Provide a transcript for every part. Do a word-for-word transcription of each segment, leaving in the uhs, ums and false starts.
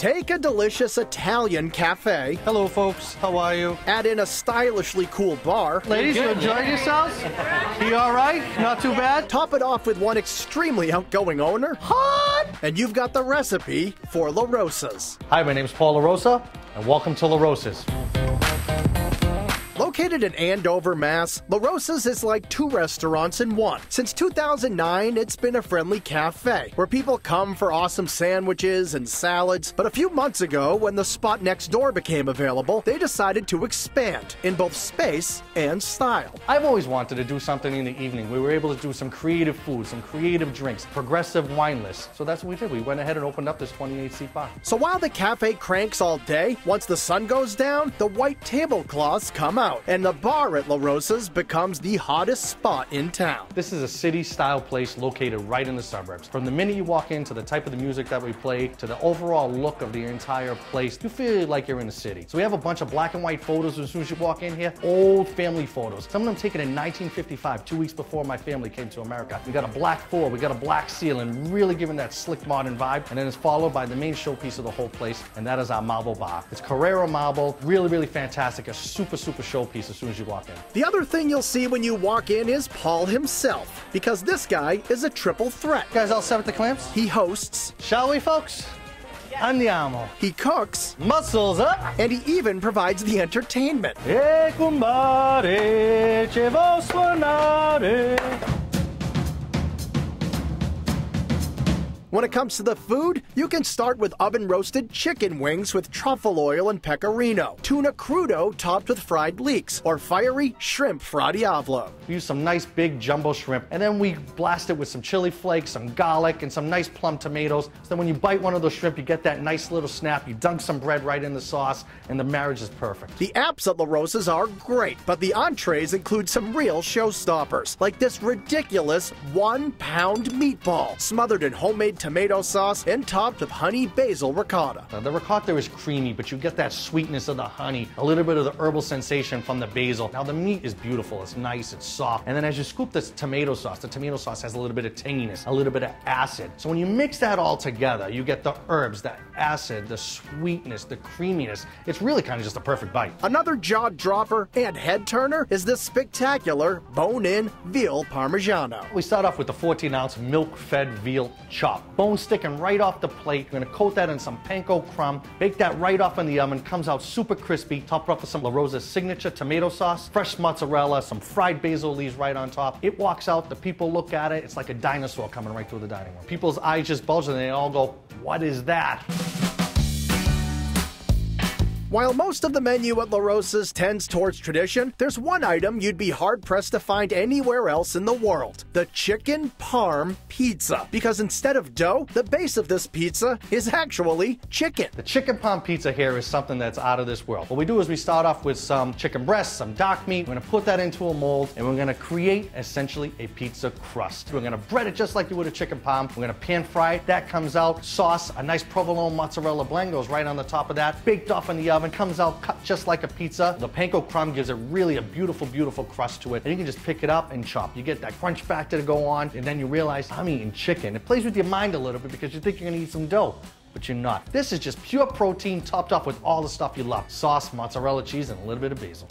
Take a delicious Italian cafe. Hello, folks. How are you? Add in a stylishly cool bar. Ladies, you enjoying yourselves? You all right? Not too bad? Top it off with one extremely outgoing owner. Hot! And you've got the recipe for LaRosa's. Hi, my name's Paul LaRosa, and welcome to LaRosa's. Located in Andover, Mass, LaRosa's is like two restaurants in one. Since two thousand nine, it's been a friendly cafe where people come for awesome sandwiches and salads. But a few months ago, when the spot next door became available, they decided to expand in both space and style. I've always wanted to do something in the evening. We were able to do some creative food, some creative drinks, progressive wine lists. So that's what we did. We went ahead and opened up this twenty-eight seat bar. So while the cafe cranks all day, once the sun goes down, the white tablecloths come out. And the bar at LaRosa's becomes the hottest spot in town. This is a city-style place located right in the suburbs. From the minute you walk in to the type of the music that we play to the overall look of the entire place, you feel like you're in the city. So we have a bunch of black and white photos as soon as you walk in here, old family photos. Some of them taken in nineteen fifty-five, two weeks before my family came to America. We got a black floor, we got a black ceiling, really giving that slick modern vibe. And then it's followed by the main showpiece of the whole place, and that is our marble bar. It's Carrera Marble, really, really fantastic, a super, super show piece as soon as you walk in. The other thing you'll see when you walk in is Paul himself, because this guy is a triple threat. You guys all set with the clamps? He hosts. Shall we, folks? Yes. Andiamo. He cooks. Muscles up. And he even provides the entertainment. E cumbare, ce vo suonare. When it comes to the food, you can start with oven-roasted chicken wings with truffle oil and pecorino, tuna crudo topped with fried leeks, or fiery shrimp fra diavolo. We use some nice big jumbo shrimp, and then we blast it with some chili flakes, some garlic, and some nice plum tomatoes. So then when you bite one of those shrimp, you get that nice little snap, you dunk some bread right in the sauce, and the marriage is perfect. The apps at LaRosa's are great, but the entrees include some real showstoppers, like this ridiculous one-pound meatball, smothered in homemade tomato sauce and topped with honey basil ricotta. Now the ricotta is creamy, but you get that sweetness of the honey, a little bit of the herbal sensation from the basil. Now the meat is beautiful, it's nice, it's soft. And then as you scoop this tomato sauce, the tomato sauce has a little bit of tanginess, a little bit of acid. So when you mix that all together, you get the herbs, the acid, the sweetness, the creaminess. It's really kind of just a perfect bite. Another jaw dropper and head turner is this spectacular bone-in veal parmigiano. We start off with the fourteen ounce milk-fed veal chop. Bone sticking right off the plate. You're gonna coat that in some panko crumb, bake that right off in the oven, comes out super crispy, topped off with some LaRosa's signature tomato sauce, fresh mozzarella, some fried basil leaves right on top. It walks out, the people look at it, it's like a dinosaur coming right through the dining room. People's eyes just bulge and they all go, "What is that?" While most of the menu at LaRosa's tends towards tradition, there's one item you'd be hard-pressed to find anywhere else in the world, the chicken parm pizza. Because instead of dough, the base of this pizza is actually chicken. The chicken parm pizza here is something that's out of this world. What we do is we start off with some chicken breast, some dark meat, we're gonna put that into a mold, and we're gonna create essentially a pizza crust. We're gonna bread it just like you would a chicken parm, we're gonna pan fry it, that comes out, sauce, a nice provolone mozzarella blend goes right on the top of that, baked off in the oven. It comes out cut just like a pizza. The panko crumb gives it really a beautiful, beautiful crust to it. And you can just pick it up and chop. You get that crunch factor to go on, and then you realize, I'm eating chicken. It plays with your mind a little bit because you think you're gonna eat some dough, but you're not. This is just pure protein topped off with all the stuff you love. Sauce, mozzarella cheese, and a little bit of basil.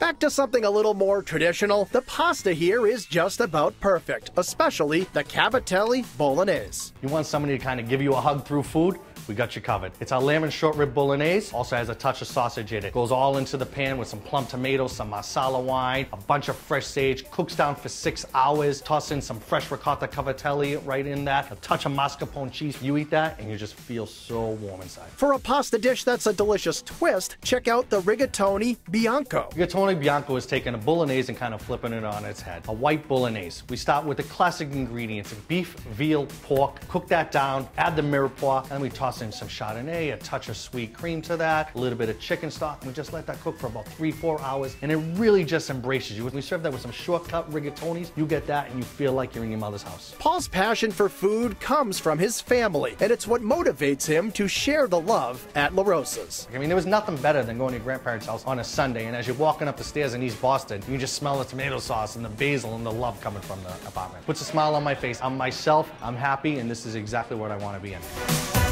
Back to something a little more traditional, the pasta here is just about perfect, especially the cavatelli bolognese. You want somebody to kind of give you a hug through food? We got you covered. It's our lamb and short rib bolognese, also has a touch of sausage in it. Goes all into the pan with some plum tomatoes, some marsala wine, a bunch of fresh sage, cooks down for six hours, toss in some fresh ricotta cavatelli right in that, a touch of mascarpone cheese. You eat that and you just feel so warm inside. For a pasta dish that's a delicious twist, check out the rigatoni bianco. Rigatoni Bianco is taking a bolognese and kind of flipping it on its head. A white bolognese. We start with the classic ingredients, beef, veal, pork, cook that down, add the mirepoix, and we toss tossing some Chardonnay, a touch of sweet cream to that, a little bit of chicken stock, and we just let that cook for about three, four hours, and it really just embraces you. When we serve that with some shortcut rigatonis, you get that and you feel like you're in your mother's house. Paul's passion for food comes from his family, and it's what motivates him to share the love at LaRosa's. I mean, there was nothing better than going to your grandparents' house on a Sunday, and as you're walking up the stairs in East Boston, you can just smell the tomato sauce and the basil and the love coming from the apartment. Puts a smile on my face. I'm myself, I'm happy, and this is exactly what I want to be in.